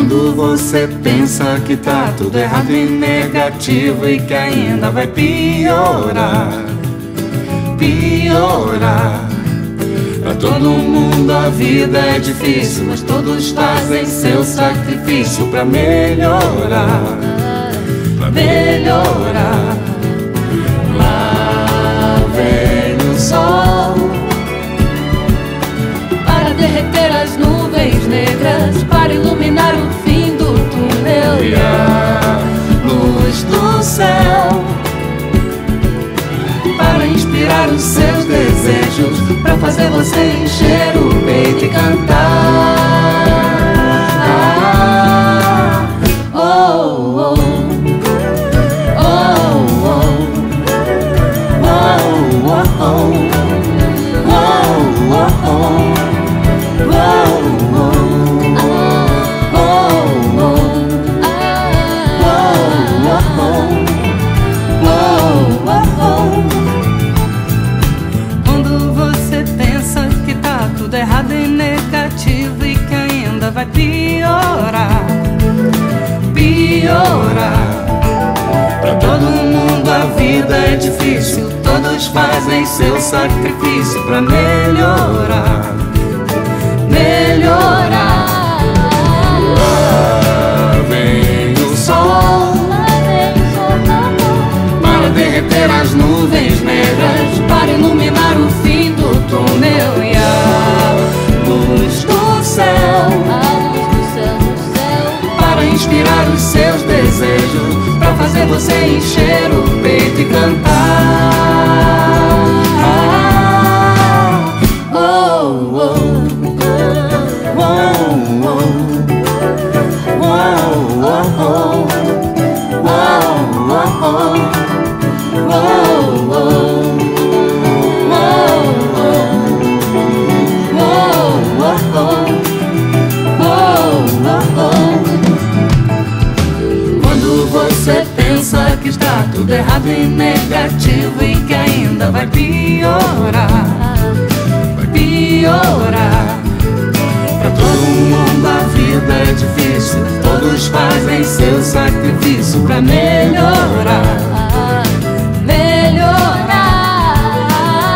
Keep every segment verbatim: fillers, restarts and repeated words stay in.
Quando você pensa que tá tudo errado e negativo e que ainda vai piorar, piorar. Pra todo mundo a vida é difícil, mas todos fazem seu sacrifício pra melhorar, pra melhorar. Lá vem o sol para derreter as nuvens negras, para iluminar o fim do túnel e a luz do céu, para inspirar os seus desejos, pra fazer você encher o peito e cantar. Oh, oh, oh, oh, oh, oh, oh, oh, oh. Vai piorar, piorar. Pra todo mundo a vida é difícil, todos fazem seu sacrifício pra melhorar, melhorar. Lá vem o sol para derreter as nuvens negras, para iluminar o fim do túnel e a luz do céu, inspirar os seus desejos, pra fazer você encher o peito e cantar. Oh, oh, oh, oh, oh, oh, oh, oh, oh, oh, oh. Você pensa que está tudo errado e negativo e que ainda vai piorar, vai piorar. Pra todo mundo a vida é difícil, todos fazem seu sacrifício pra melhorar, melhorar.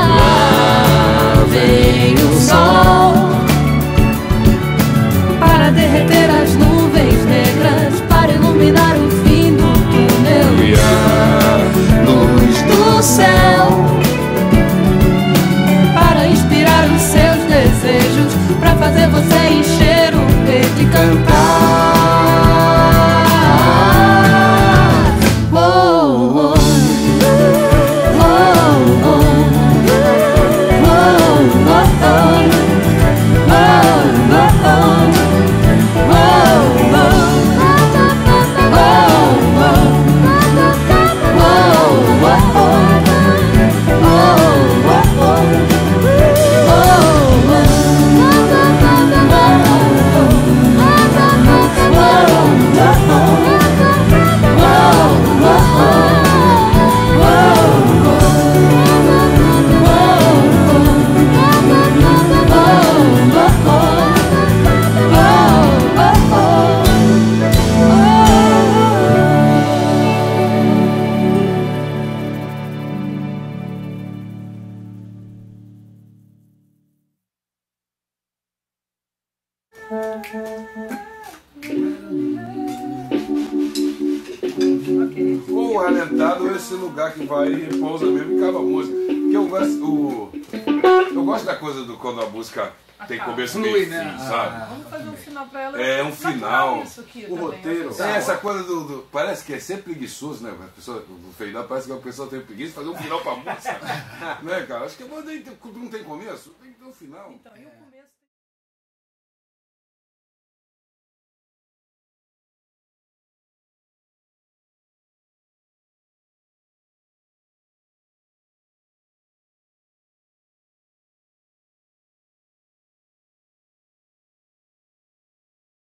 Lá vem o sol para derreter as nuvens negras, para iluminar o céu, para inspirar os seus desejos, pra fazer você encher o peito e cantar. Oh, oh, oh, oh, oh, oh, oh. Flui, né? Fim, sabe? Ah, vamos fazer um final pra ela. É um final. Isso aqui, o roteiro. Tem é essa coisa do, do. Parece que é ser preguiçoso, né? A pessoa, o Feinal parece que a pessoa tem preguiça de fazer um final pra música. Né, cara? Acho que não tem começo, tem que ter um final. Então, eu...